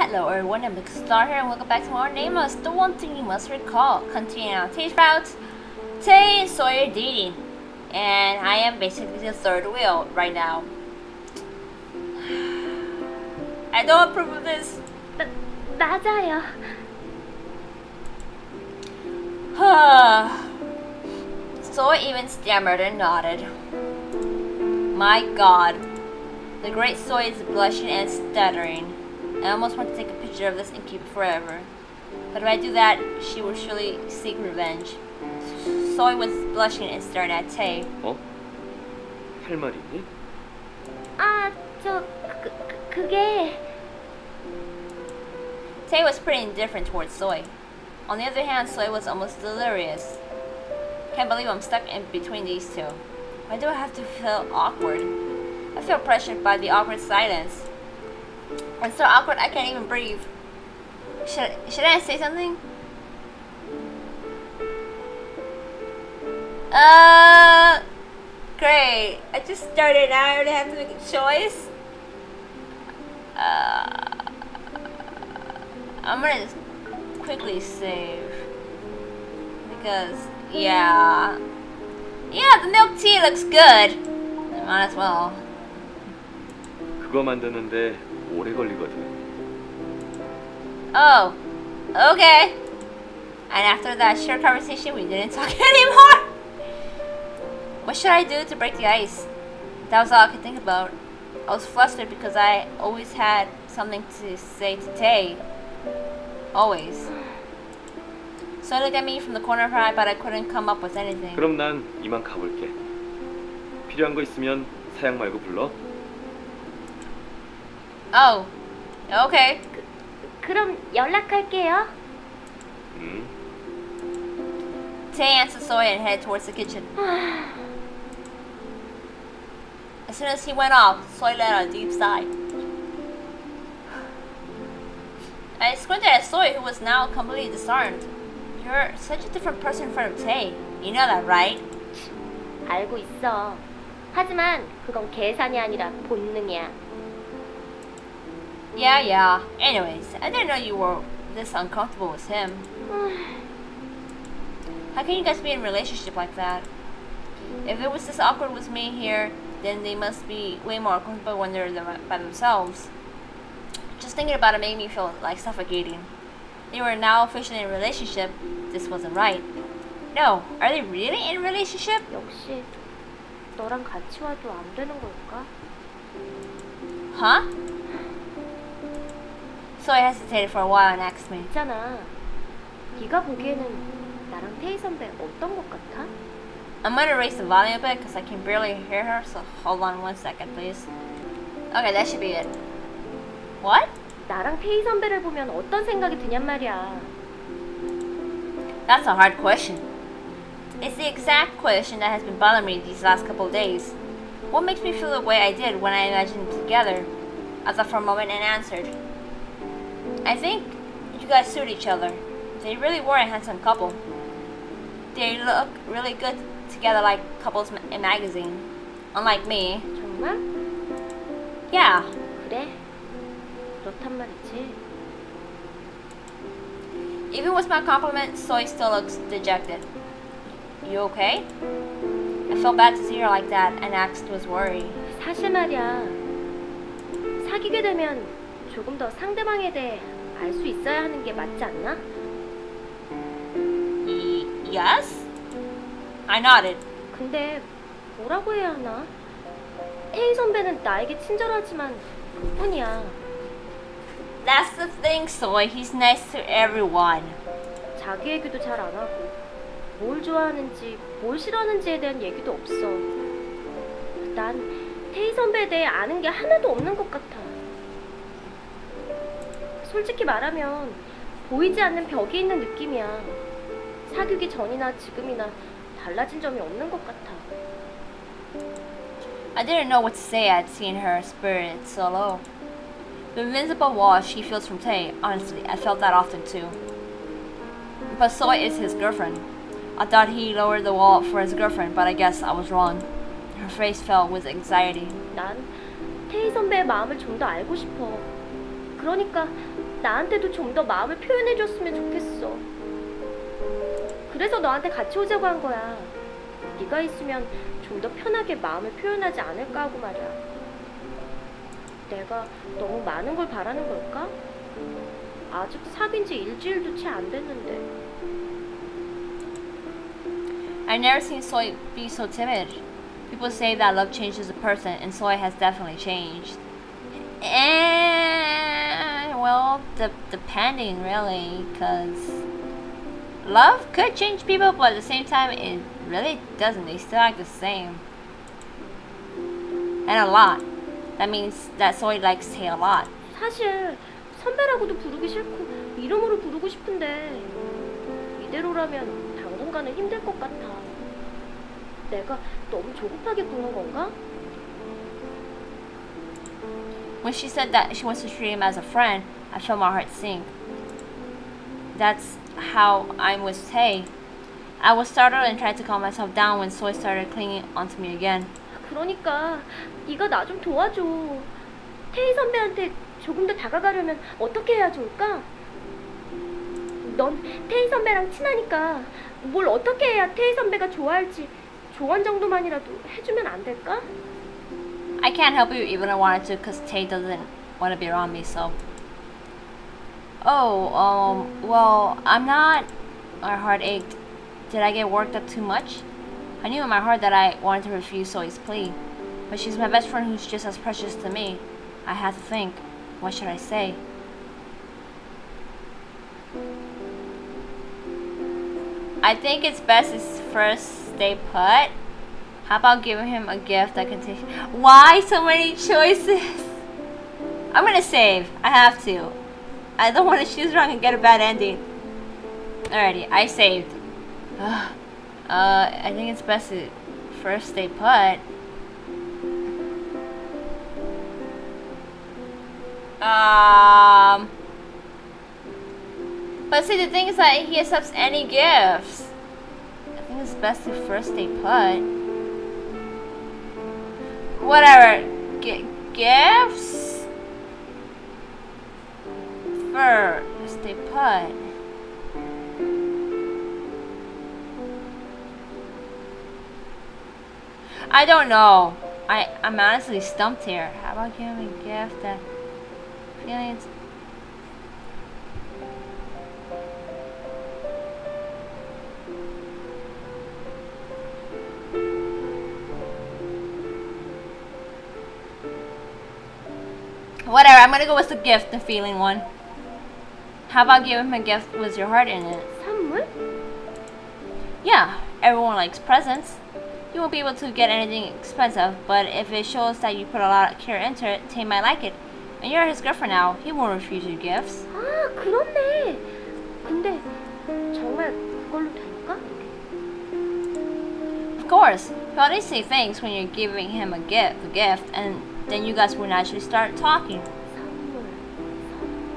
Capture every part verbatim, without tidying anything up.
Hello everyone, I'm Star here and welcome back to more Nameless ~The One Thing You Must Recall. Continuing our teach route, today is Sawyer dating, and I am basically the third wheel right now. I don't approve of this. But Badaya. Soi even stammered and nodded. My god. The great Soi is blushing and stuttering. I almost want to take a picture of this and keep it forever. But if I do that, she will surely seek revenge. Soi was blushing and staring at Tae. Oh? 할 말 있니? 아, 저, 그, 그게... Tae was pretty indifferent towards Soi. On the other hand, Soi was almost delirious. Can't believe I'm stuck in between these two. Why do I have to feel awkward? I feel pressured by the awkward silence. It's so awkward I can't even breathe. Should, should I say something? Uh, great. I just started, now I already have to make a choice. Uh, I'm gonna just quickly save. Because, yeah. Yeah, the milk tea looks good. I might as well. 그거 만드는데 오래 걸리거든. Oh, okay. And after that short conversation, we didn't talk anymore. What should I do to break the ice? That was all I could think about. I was flustered because I always had something to say to Tae. Always. So I looked at me from the corner of her eye, but I couldn't come up with anything. 그럼 난 이만 가볼게. 필요한 거 있으면 사양 말고 불러. Oh, okay. 그, 그럼 연락할게요. Mm. Tae answered Soi and headed towards the kitchen. As soon as he went off, Soi let out a deep sigh. I squinted at Soi, who was now completely disarmed. You're such a different person in front of Tae. You know that, right? 알고 있어. 하지만 그건 계산이 아니라 본능이야. Yeah, yeah. Anyways, I didn't know you were this uncomfortable with him. How can you guys be in a relationship like that? If it was this awkward with me here, then they must be way more comfortable when they're by themselves. Just thinking about it made me feel like suffocating. They were now officially in a relationship. This wasn't right. No, are they really in a relationship? 역시 너랑 같이 와도 안 되는 걸까? Huh? So I hesitated for a while and asked me. 있잖아. 네가 보기에는 나랑 태희 선배 어떤 것 같아? I'm gonna raise the volume a bit because I can barely hear her. So hold on one second, please. Okay, that should be it. What? 나랑 태희 선배를 보면 어떤 생각이 드냔 말이야. That's a hard question. It's the exact question that has been bothering me these last couple of days. What makes me feel the way I did when I imagined them together? I thought for a moment and answered. I think you guys suit each other. They really were a handsome couple. They look really good together, like couples ma in magazine. Unlike me. 정말? Yeah. 그래. 그렇단 말이지. Even with my compliment, Soi still looks dejected. You okay? I felt bad to see her like that, and Axe was worried. 사실 말이야. 사귀게 되면 조금 더 상대방에 대해 알 수 있어야 하는 게 맞지 않나? E, yes? I nodded. 근데 뭐라고 해야 하나? 태희 선배는 나에게 친절하지만 그뿐이야. That's the thing, Soi. He's nice to everyone. 자기 얘기도 잘 안 하고 뭘 좋아하는지 뭘 싫어하는지에 대한 얘기도 없어. 난 태희 선배에 대해 아는 게 하나도 없는 것 같아. 솔직히 말하면 보이지 않는 벽이 있는 느낌이야. 사귀기 전이나 지금이나 달라진 점이 없는 것 같아. I didn't know what to say at seeing her spirit so low. The invisible wall she feels from Tae, honestly, I felt that often too. But Soi is his girlfriend. I thought he lowered the wall for his girlfriend, but I guess I was wrong. Her face fell with anxiety. 난 태희 선배의 마음을 좀 더 알고 싶어. 그러니까 나한테도 좀 더 마음을 표현해줬으면 좋겠어. 그래서 너한테 같이 오자고 한 거야. 네가 있으면 좀 더 편하게 마음을 표현하지 않을까 하고 말이야. 내가 너무 많은 걸 바라는 걸까? 아직도 사귄 지 일주일도 채 안 됐는데. I've never seen Soi be so timid. People say that love changes a person, and Soi has definitely changed. Eh, well, de depending really, because love could change people, but at the same time, it really doesn't. They still act the same, and a lot. That means that Soi likes Tae a lot. 사실 선배라고도 부르기 싫고 이름으로 부르고 싶은데 이대로라면 당분간은 힘들 것 같아. 내가 너무 조급하게 부른 건가? When she said that she wants to treat him as a friend, I felt my heart sink. That's how I'm with Tae. I was startled and tried to calm myself down when Soi started clinging onto me again. 그러니까 네가 나 좀 도와줘. Tae 선배한테 조금 더 다가가려면 어떻게 해야 좋을까? 넌 Tae 선배랑 친하니까 뭘 어떻게 해야 Tae 선배가 좋아할지 조언 정도만이라도 해주면 안 될까? I can't help you even if I wanted to, because Tae doesn't want to be around me, so... Oh, um, well, I'm not... My heart ached. Did I get worked up too much? I knew in my heart that I wanted to refuse Soi's plea. But she's my best friend who's just as precious to me. I had to think. What should I say? I think it's best is first stay put. How about giving him a gift that can take... Why so many choices? I'm gonna save. I have to. I don't want to choose wrong and get a bad ending. Alrighty, I saved. Uh, I think it's best to first stay put. Um, but see, the thing is that he accepts any gifts. I think it's best to first stay put. Whatever, G gifts first they put. I don't know. I I'm honestly stumped here. How about giving a gift that feelings? Whatever, I'm gonna go with the gift, the feeling one. How about giving him a gift with your heart in it? 선물? Yeah, everyone likes presents. You won't be able to get anything expensive, but if it shows that you put a lot of care into it, Tae might like it. And you're his girlfriend now, he won't refuse your gifts. Ah, 그렇네. 근데 정말 그걸로 될까? Of course, you always say thanks when you're giving him a gift, a gift, and then you guys will naturally start talking. 선물,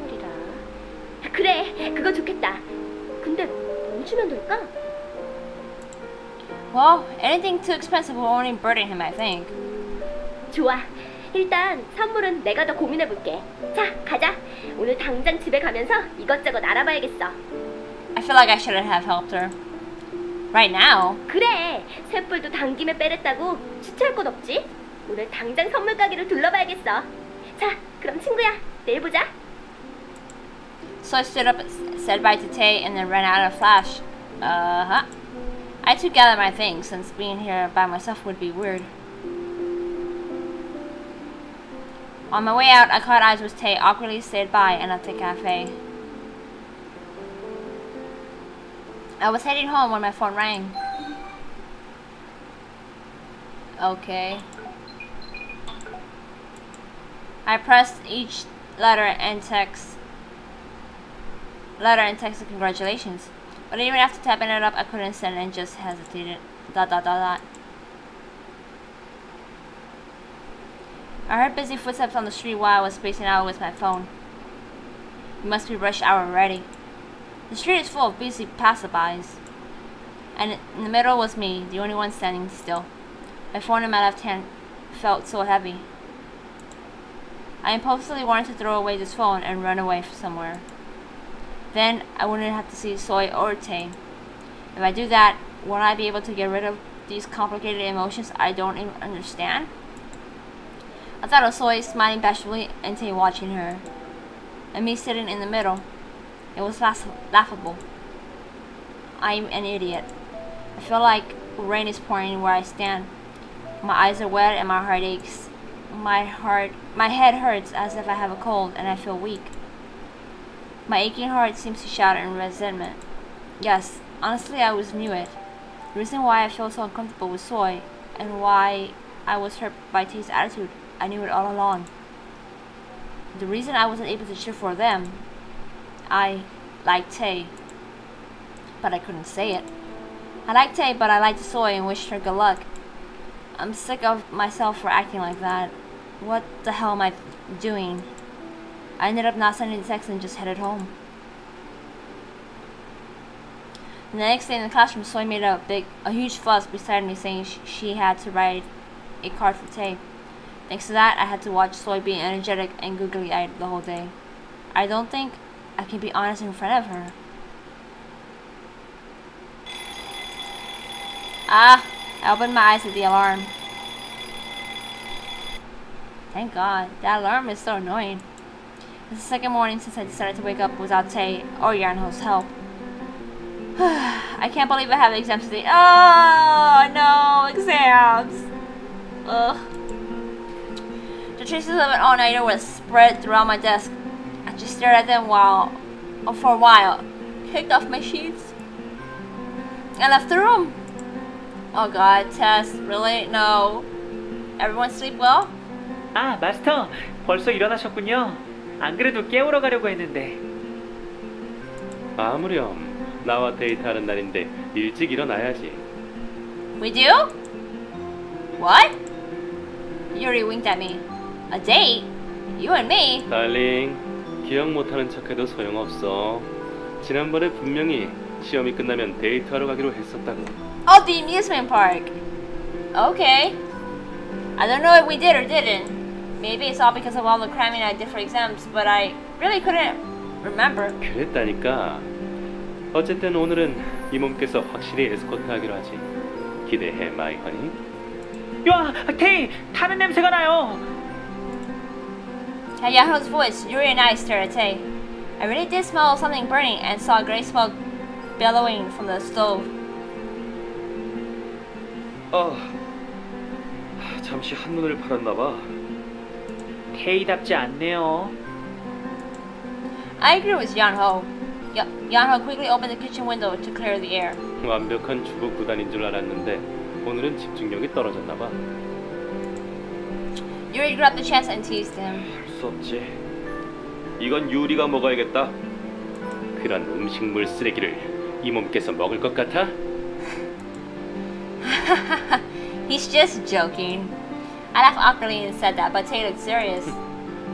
선물이라. 그래, 그거 좋겠다. 근데 뭐 주면 될까? Well, anything too expensive will only burden him, I think. 좋아. 일단 선물은 내가 더 고민해 볼게. 자, 가자. 오늘 당장 집에 가면서 이것저것 알아봐야겠어. I feel like I shouldn't have helped her. Right now. 그래. 쇳불도 당김에 빼랬다고 주체할 것 없지? 오늘 당장 선물 가게를 둘러봐야겠어. 자, 그럼 친구야, 내일 보자. So I stood up, said bye to Tae, and then ran out of flash. Uh huh. I too gathered my things, since being here by myself would be weird. On my way out, I caught eyes with Tae, awkwardly said bye, and left the cafe. I was heading home when my phone rang. Okay. I pressed each letter and text letter and text of congratulations. But even after typing it up, I couldn't send and just hesitated. Dot dot dot dot. I heard busy footsteps on the street while I was spacing out with my phone. It must be rush hour already. The street is full of busy passerbys. And in the middle was me, the only one standing still. My phone in my left hand felt so heavy. I impulsively wanted to throw away this phone and run away somewhere. Then I wouldn't have to see Soi or Tae. If I do that, won't I be able to get rid of these complicated emotions I don't even understand? I thought of Soi smiling bashfully and Tae watching her, and me sitting in the middle. It was laugh laughable. I'm an idiot. I feel like rain is pouring where I stand. My eyes are wet and my heart aches. My heart, my head hurts as if I have a cold and I feel weak. My aching heart seems to shout in resentment. Yes, honestly, I always knew it. The reason why I felt so uncomfortable with Soi and why I was hurt by Tae's attitude, I knew it all along. The reason I wasn't able to cheer for them, I liked Tae, but I couldn't say it. I liked Tae, but I liked Soi and wished her good luck. I'm sick of myself for acting like that. What the hell am I doing? I ended up not sending texts and just headed home. The next day in the classroom, Soi made a big, a huge fuss beside me, saying sh she had to write a card for Tae. Thanks to that, I had to watch Soi being energetic and googly-eyed the whole day. I don't think I can be honest in front of her. Ah! I opened my eyes at the alarm. Thank God, that alarm is so annoying. It's the second morning since I decided to wake up without Tae or Yeon-ho's help. I can't believe I have exams today. Oh no, exams! Ugh. The traces of an all-nighter were spread throughout my desk. I just stared at them while, oh, for a while, kicked off my sheets, and left the room. Oh God, test, really? No. Everyone sleep well? 아, 마스터, 벌써 일어나셨군요. 안 그래도 깨우러 가려고 했는데. 아무렴, 나와 데이트하는 날인데 일찍 일어나야지. We do? What? Yuri winked at me. A date? You and me? Darling, 기억 못하는 척해도 소용없어. 지난번에 분명히 시험이 끝나면 데이트하러 가기로 했었다고. Oh, the amusement park. Okay. I don't know if we did or didn't. Maybe it's all because of all the cramming I did for exams, but I really couldn't remember. 그랬다니까. 어쨌든 오늘은 이 몸께서 확실히 에스코트하기로 하지. 기대해, my honey. 야, 테이, 타는 냄새가 나요. At Yahoo's voice, Yuri and I stared at Tae. I really did smell something burning and saw gray smoke billowing from the stove. 어, 잠시 한눈을 팔았나봐. 테이답지 않네요. I agree with Yeon-ho. Yeon-ho quickly opened the kitchen window to clear the air. 완벽한 주부 구단인 줄 알았는데 오늘은 집중력이 떨어졌나봐. Yuri grabbed the chance and teased him. 할 수 없지. 이건 유리가 먹어야겠다. 그런 음식물 쓰레기를 이 몸께서 먹을 것 같아? He's just joking. I laughed awkwardly and said that, but Tae looked serious.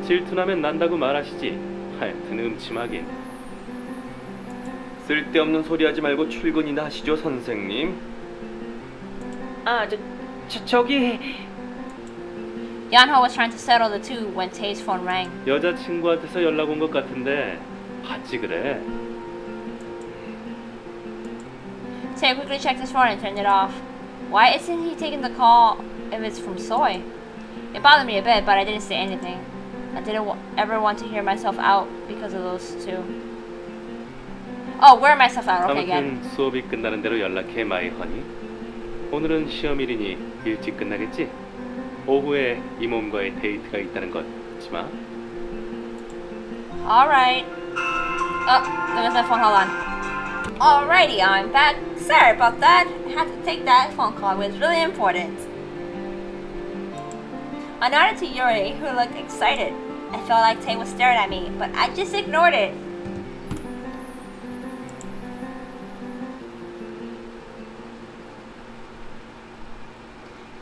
질투나면 난다고 말하시지. 하여튼 음침하긴. 쓸데없는 소리 하지 말고 출근이나 하시죠, 선생님. 아, 저, 저 저기. Yeon-ho was trying to settle the two when Tae's phone rang. 여자친구한테서 연락 온 것 같은데 봤지 그래? Tae quickly checked his phone and turned it off. Why isn't he taking the call if it's from Soi? It bothered me a bit, but I didn't say anything. I didn't w ever want to hear myself out because of those two. Oh, wear myself out. Okay, again. 아무튼 수업이 끝나는 대로 연락해, my honey. 오늘은 시험일이니 일찍 끝나겠지? 오후에 이 몸과의 데이트가 있다는 것 잊지 마. All right. Oh, there was my phone. Hold on. Alrighty, I'm back. Sorry about that. I had to take that phone call. It was really important. I nodded to Yuri, who looked excited. I felt like Tae was staring at me, but I just ignored it.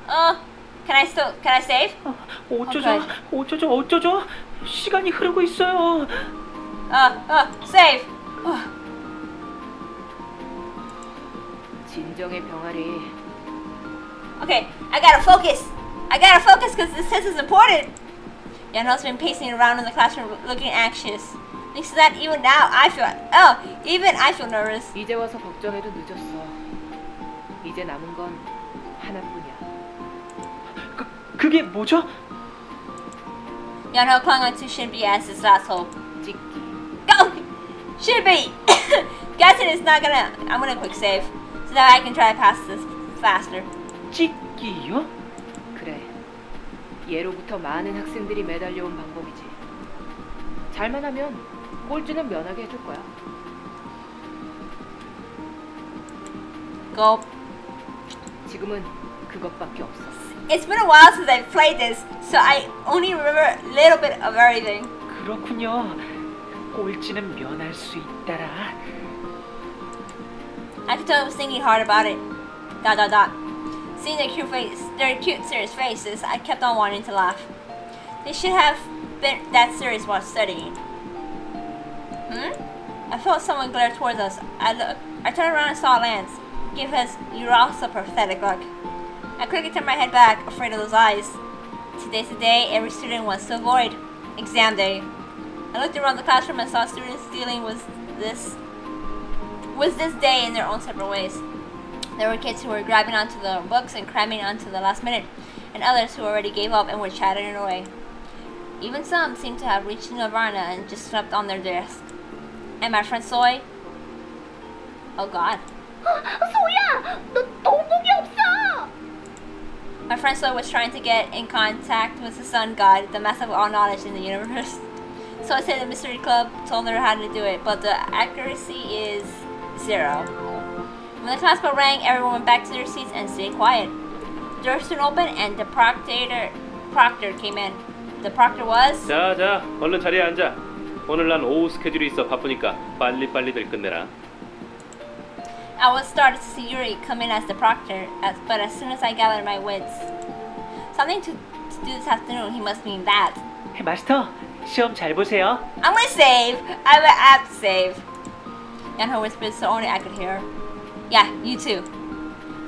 Oh, can I still? Can I save? 어쩌죠? 어쩌죠? 어쩌죠? 시간이 흐르고 있어요. Ah, ah, save. Okay, I gotta focus. I gotta focus because this test is important. Yeon-ho's been pacing around in the classroom, looking anxious. Next to that, even now, I feel oh, even I feel nervous. 이제 와서 걱정해도 늦었어. 이제 남은 건 하나뿐이야. 그 그게 뭐죠? Yeon-ho clung onto Shinbi as his last hope. Go, Shinbi. Guessing it's not gonna. I'm gonna quick save so that I can try to pass this faster. 찍기요? 그래. 예로부터 많은 학생들이 매달려온 방법이지. 잘만 하면. 꼴찌는 면하게 해줄 거야. Go. 지금은 그것밖에 없어. It's been a while since I played this, so I only remember a little bit of everything. 그렇군요. 꼴찌는 면할 수 있다라. I could tell I was thinking hard about it. Dot dot dot. Seeing their cute face, their cute serious faces, I kept on wanting to laugh. They should have been that serious while studying. Hmm? I felt someone glare towards us. I look. I turned around and saw Lance give his Yuri a pathetic look. I quickly turned my head back, afraid of those eyes. Today's the day every student wants to avoid. Exam day. I looked around the classroom and saw students dealing with this with this day in their own separate ways. There were kids who were grabbing onto the books and cramming onto the last minute, and others who already gave up and were chattering away. Even some seemed to have reached Nirvana and just slept on their desk. And my friend Soi. Oh God. Soya, no My friend Soi was trying to get in contact with the Sun God, the master of all knowledge in the universe. So I said the Mystery Club told her how to do it, but the accuracy is zero. When the class bell rang, everyone went back to their seats and stayed quiet. The door soon opened, and the proctor proctor came in. The proctor was. 자, 자, 얼른 자리에 앉아. 오늘 난 오후 스케줄이 있어 바쁘니까 빨리빨리들 끝내라. I was started to see Yuri come in as the proctor, as, but as soon as I gathered my wits, something to, to do this afternoon. He must mean that. Hey, 마스터, 시험 잘 보세요. I'm gonna save. I will have to save. Yeon-ho whispered so only I could hear. Yeah, you too.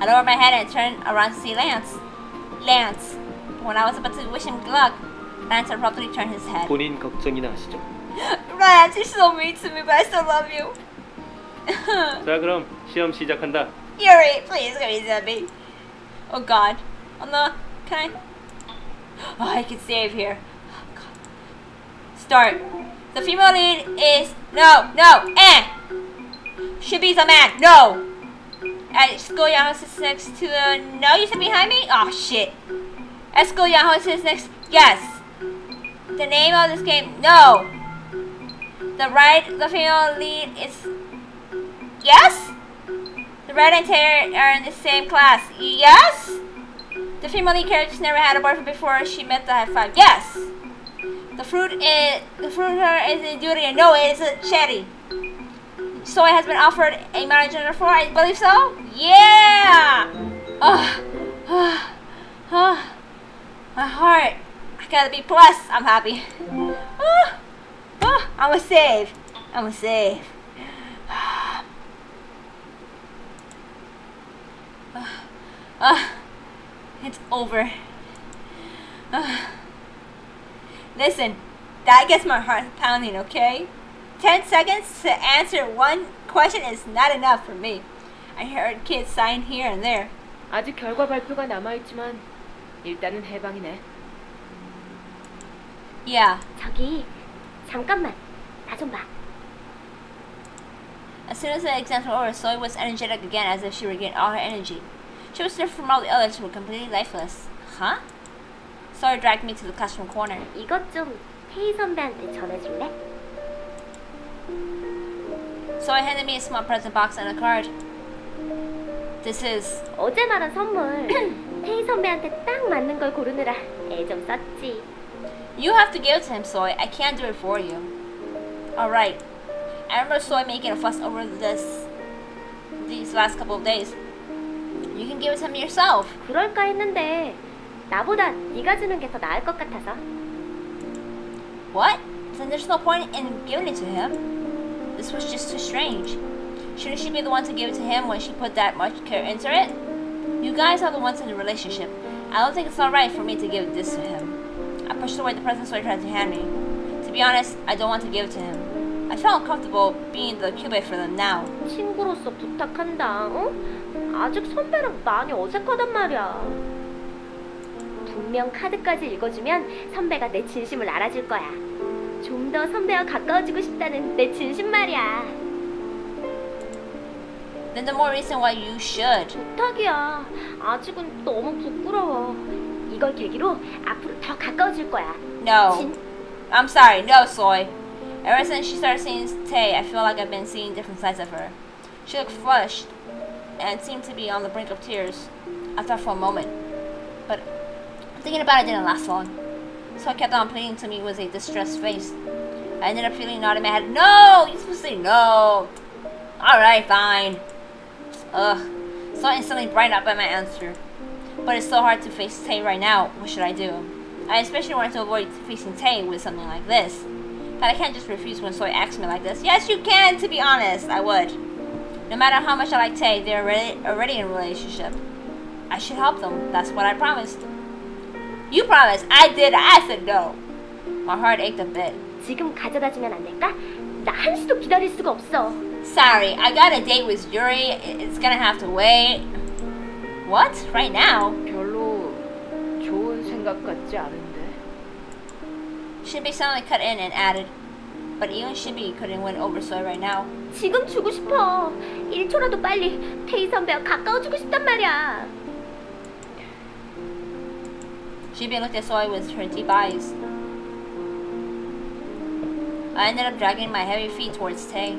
I lowered my head and turned around to see Lance. Lance. When I was about to wish him good luck, Lance abruptly turned his head. 본인 걱정이나 하시죠. Lance, you're so mean to me, but I still love you. 자, 그럼 시험 시작한다. Yuri, please go easy on me. Oh God. Oh no. Can I? Oh, I can save here. Oh, God. Start. The female lead is no, no, eh. Should be the man. No. At school, Yeon-ho sits next to the no. You sit behind me. Oh shit. At school, Yeon-ho sits next. Yes. The name of this game. No. The right, the female lead is yes. The red and Terry are in the same class. Yes. The female lead character never had a boyfriend before she met the high five. Yes. The fruit is the fruit her is a durian. No, it is a cherry. Soy has been offered a marriage under four. I believe so. Yeah. Oh, oh, oh. My heart. I gotta be blessed. I'm happy. Oh. Oh, I'm gonna save. I'm gonna save. Uh, uh, it's over. Uh, listen, that gets my heart pounding, okay? Ten seconds to answer one question is not enough for me. I heard kids sighing here and there. 아직 결과 발표가 남아 있지만 일단은 해방이네. Yeah. 저기. 잠깐만, 나 좀 봐. As soon as the exams were over, Soi was energetic again, as if she regained all her energy. She was different from all the others who were completely lifeless. Huh? Soi dragged me to the classroom corner. 이것 좀 태희 선배한테 전해줄래? Soi handed me a small present box and a card. This is. 어제 말한 선물. 태희 선배한테 딱 맞는 걸 고르느라 애 좀 썼지. You have to give it to him, Soi. I can't do it for you. Alright. I remember Soi making a fuss over this these last couple of days. You can give it to him yourself. 그럴까 했는데 나보다 네가 주는 게 더 나을 것 같아서. What? Then there's no point in giving it to him. This was just too strange. Shouldn't she be the one to give it to him when she put that much care into it? You guys are the ones in the relationship. I don't think it's alright for me to give this to him. I pushed away the present Soi tried to hand me. To be honest, I don't want to give it to him. I felt uncomfortable being the cubit for them now. 친구로서 부탁한다, 어? 아직 선배랑 많이 어색하단 말이야. 분명 카드까지 읽어주면 선배가 내 진심을 알아줄 거야. 좀 더 선배와 가까워지고 싶다는 내 진심 말이야. Then the more reason why you should. 부탁이야. 아직은 너무 부끄러워. 이걸 계기로 앞으로 더 가까워질 거야. No. I'm sorry. No, Soi. Ever since she started seeing Tae, I feel like I've been seeing different sides of her. She looked flushed and seemed to be on the brink of tears. I thought for a moment, but thinking about it didn't last long. So I kept on pleading to me with a distressed face. I ended up feeling naughty in my head. No, you're supposed to say no. All right, fine. Ugh, so instantly brightened up by my answer. But it's so hard to face Tae right now. What should I do? I especially wanted to avoid facing Tae with something like this. But I can't just refuse when Soi asks me like this. Yes, you can, to be honest. I would. No matter how much I like Tae, they're already, already in a relationship. I should help them. That's what I promised. You promised. I did. I said no. My heart ached a bit. 지금 가져다 주면 안 될까? 나 한시도 기다릴 수가 없어. Sorry, I got a date with Yuri. It's gonna have to wait. What? Right now? 별로 좋은 생각 같지 않은데. Shinbi suddenly cut in and added, but even Shinbi couldn't win over Soi right now. 지금 주고 싶어. 일초라도 빨리 Tae 선배와 가까워지고 싶단 말이야. Shinbi looked at Soi with her deep eyes. I ended up dragging my heavy feet towards Tae.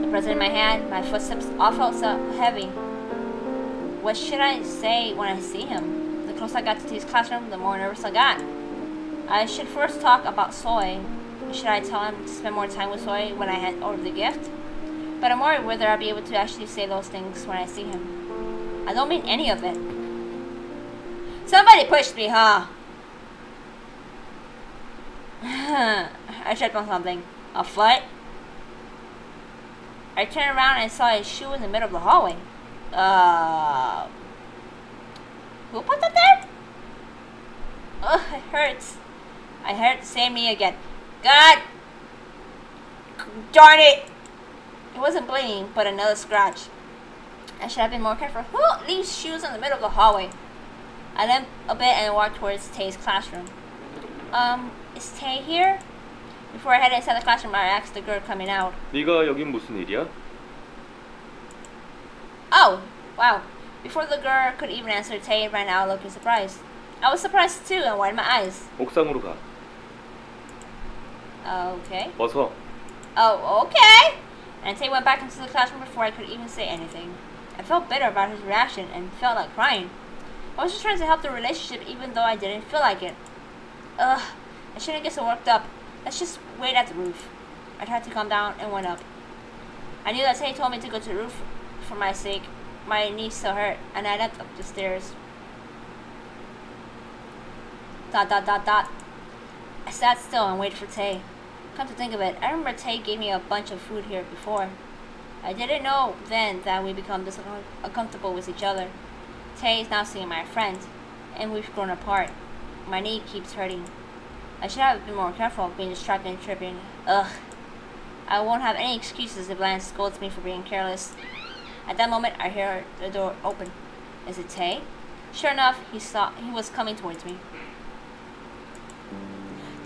The present in my hand, my footsteps all felt so heavy. What should I say when I see him? The closer I got to Tae's classroom, the more nervous I got. I should first talk about Soi. Should I tell him to spend more time with Soi when I hand over the gift? But I'm worried whether I'll be able to actually say those things when I see him. I don't mean any of it. Somebody pushed me, huh? I tripped on something. A foot? I turned around and saw a shoe in the middle of the hallway. Uh, who put that there? Ugh, it hurts. I heard the same knee again. God darn it! It wasn't bleeding, but another scratch. I should have been more careful. Who leaves shoes in the middle of the hallway? I limped a bit and walked towards Tae's classroom. Um, is Tae here? Before I headed inside the classroom, I asked the girl coming out. 네가 여긴 무슨 일이야? Oh, wow. Before the girl could even answer, Tae ran out looking surprised. I was surprised too and widened my eyes. 옥상으로 가. Okay. 어서. Oh, okay. And Tae went back into the classroom before I could even say anything. I felt bitter about his reaction and felt like crying. I was just trying to help the relationship even though I didn't feel like it. Ugh, I shouldn't get so worked up. Let's just wait at the roof. I tried to calm down and went up. I knew that Tae told me to go to the roof for my sake. My knees still hurt, and I leapt up the stairs. Dot dot dot dot. I sat still and waited for Tae. Come to think of it, I remember Tae gave me a bunch of food here before. I didn't know then that we become this uncomfortable with each other. Tae is now seeing my friend, and we've grown apart. My knee keeps hurting. I should have been more careful of being distracted and tripping. Ugh. I won't have any excuses if Lance scolds me for being careless. At that moment, I hear the door open. Is it Tae? Sure enough, he saw he was coming towards me.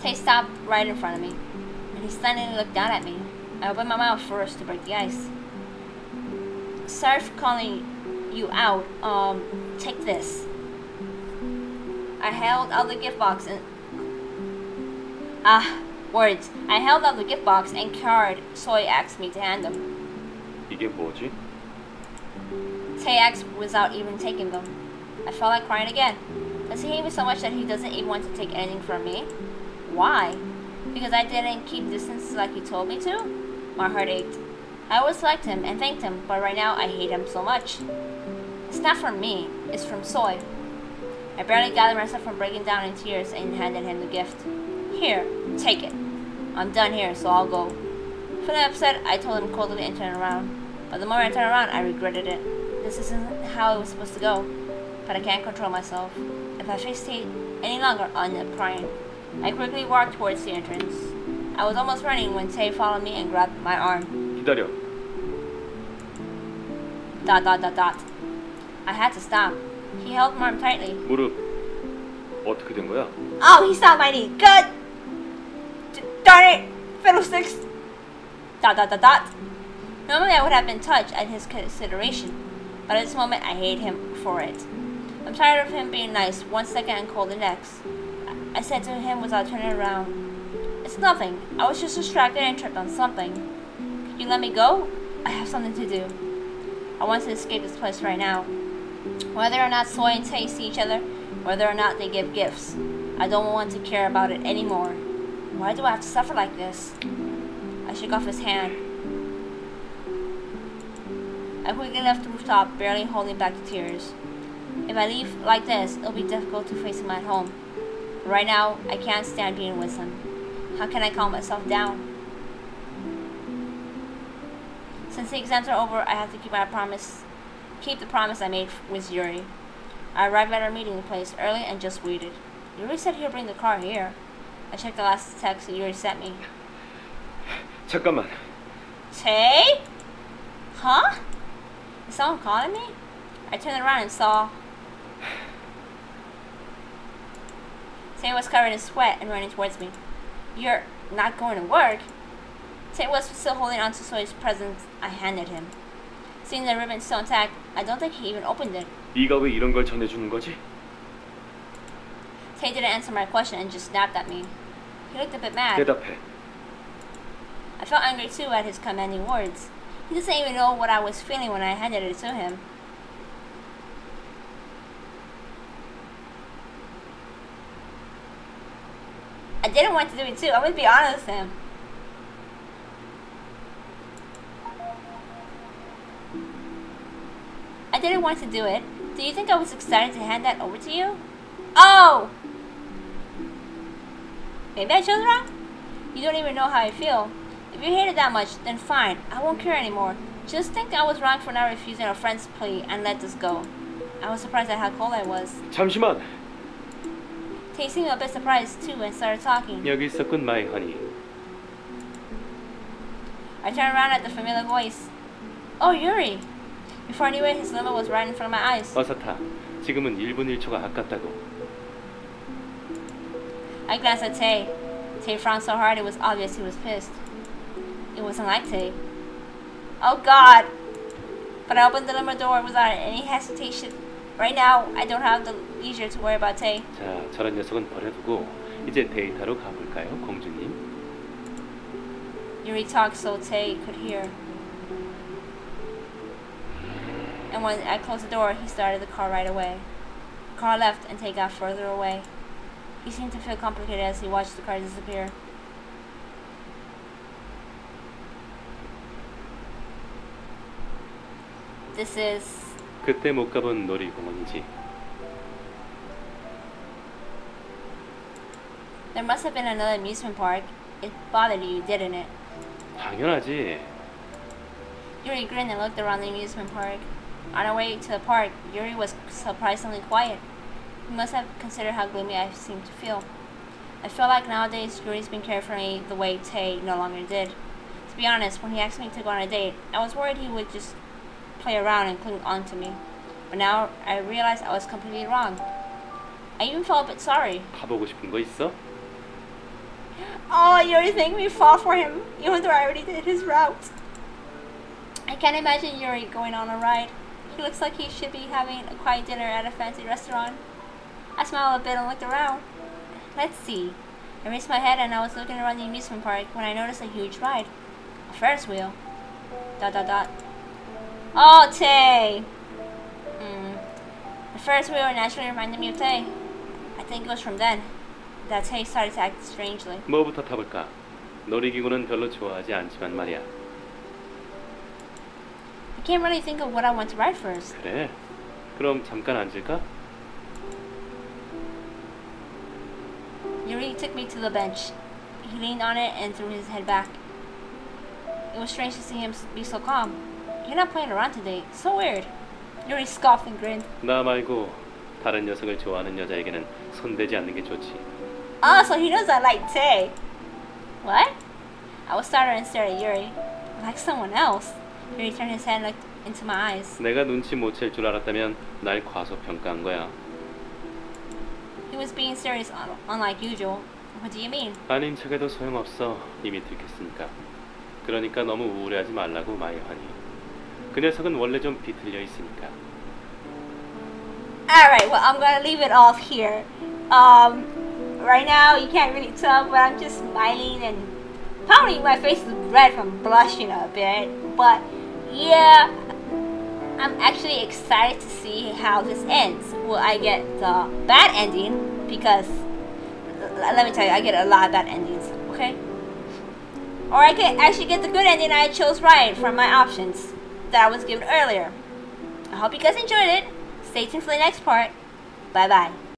Tae stopped right in front of me, and he suddenly looked down at me. I opened my mouth first to break the ice. Sorry for calling you out. Um, take this. I held out the gift box and. Ah, words. I held out the gift box and card Soi asked me to hand them. 이게 뭐지? Tae asked without even taking them. I felt like crying again. Does he hate me so much that he doesn't even want to take anything from me? Why? Because I didn't keep distance like he told me to? My heart ached. I always liked him and thanked him, but right now I hate him so much. It's not from me, it's from Soi. I barely gathered myself from breaking down in tears and handed him the gift. Here, take it. I'm done here, so I'll go. Feeling upset, I told him coldly and turned around. But the moment I turned around, I regretted it. This isn't how it was supposed to go. But I can't control myself. If I face Tae any longer, I'll end up crying. I quickly walked towards the entrance. I was almost running when Tae followed me and grabbed my arm. 기다려. Dot dot dot dot. I had to stop. He held my arm tightly. 무릎. 어떻게 된 거야? Oh, he stopped my knee. Good. D darn it. Fiddlesticks. Dot dot dot dot. Normally I would have been touched at his consideration, but at this moment I hate him for it. I'm tired of him being nice one second and cold the next. I said to him without turning around, "It's nothing. I was just distracted and tripped on something. Could you let me go? I have something to do. I want to escape this place right now." Whether or not Soi and Tae see each other, whether or not they give gifts, I don't want to care about it anymore. Why do I have to suffer like this? I shook off his hand. I quickly left the rooftop, barely holding back the tears. If I leave like this, it'll be difficult to face him at home. But right now, I can't stand being with him. How can I calm myself down? Since the exams are over, I have to keep my promise, keep the promise I made with Yuri. I arrived at our meeting place early and just waited. Yuri said he'll bring the car here. I checked the last text that Yuri sent me. 잠깐만. Tae? Huh? Is someone calling me? I turned around and saw Tae was covered in sweat and running towards me. "You're not going to work?" Tae was still holding on to Soi's present I handed him. Seeing the ribbon still intact, I don't think he even opened it. 네가 왜 이런 걸 전해주는 거지? Tae didn't answer my question and just snapped at me. He looked a bit mad. 대답해. I felt angry too at his commanding words. He doesn't even know what I was feeling when I handed it to him. I didn't want to do it too. I'm gonna be honest with him. I didn't want to do it. Do you think I was excited to hand that over to you? Oh! Maybe I chose wrong? You don't even know how I feel. If you hate it that much, then fine. I won't care anymore. Just think I was wrong for not refusing a friend's plea and let this go. I was surprised at how cold I was. 잠시만. He seemed a bit surprised too and started talking. 여기 있었군, my honey. I turned around at the familiar voice. Oh, Yuri! Before I knew it, his limo was right in front of my eyes. 어서 타. 지금은 일 분 일 초가 아깝다고. I glanced at Tae. Tae frowned so hard it was obvious he was pissed. It wasn't like Tae. Oh God! But I opened the limo door without any hesitation. Right now, I don't have the leisure to worry about Tae. 자, 저런 녀석은 버려두고 이제 데이터로 가볼까요, 공주님? Yuri talked so Tae could hear. And when I closed the door, he started the car right away. The car left and Tae got further away. He seemed to feel complicated as he watched the car disappear. This is... 그때 못 가본 놀이공원이지. There must have been another amusement park. It bothered you, didn't it? 당연하지. Yuri grinned and looked around the amusement park. On our way to the park, Yuri was surprisingly quiet. He must have considered how gloomy I seemed to feel. I feel like nowadays Yuri's been caring for me the way Tae no longer did. To be honest, when he asked me to go on a date, I was worried he would just play around and cling on to me. But now I realized I was completely wrong. I even felt a bit sorry. 가보고 싶은 거 있어? Oh, you already think we fall for him, even though I already did his route. I can't imagine Yuri going on a ride. He looks like he should be having a quiet dinner at a fancy restaurant. I smiled a bit and looked around. Let's see. I raised my head and I was looking around the amusement park when I noticed a huge ride. A Ferris wheel. Dot dot dot. Oh, Tae! Mm. The Ferris wheel naturally reminded me of Tae. I think it was from then that Tae started to act strangely. 뭐부터 타볼까? 놀이기구는 별로 좋아하지 않지만 말이야. I can't really think of what I want to ride first. 그래. 그럼 잠깐 앉을까? Yuri took me to the bench. He leaned on it and threw his head back. It was strange to see him be so calm. You're not playing around today. So weird. Yuri scoffed and grinned. 나 말고 다른 녀석을 좋아하는 여자에게는 손대지 않는 게 좋지. Oh, so he knows I like Tae. What? I was startled and stared at Yuri. I like someone else. Yuri turned his head and looked into my eyes. 내가 눈치 못 챌 줄 알았다면 날 과소평가한 거야. He was being serious, unlike usual. What do you mean? 아닌 척해도 소용없어. 이미 들켰으니까. 그러니까 너무 우울해하지 말라고 마이환이. 그 녀석은 원래 좀 비틀려 있으니까. Alright, well, I'm gonna leave it off here. Um, right now, you can't really tell, but I'm just smiling and probably my face is red from blushing a bit. But yeah, I'm actually excited to see how this ends. Will I get the bad ending? Because let me tell you, I get a lot of bad endings, okay? Or I could actually get the good ending I chose right from my options that I was given earlier. I hope you guys enjoyed it. Stay tuned for the next part. Bye bye.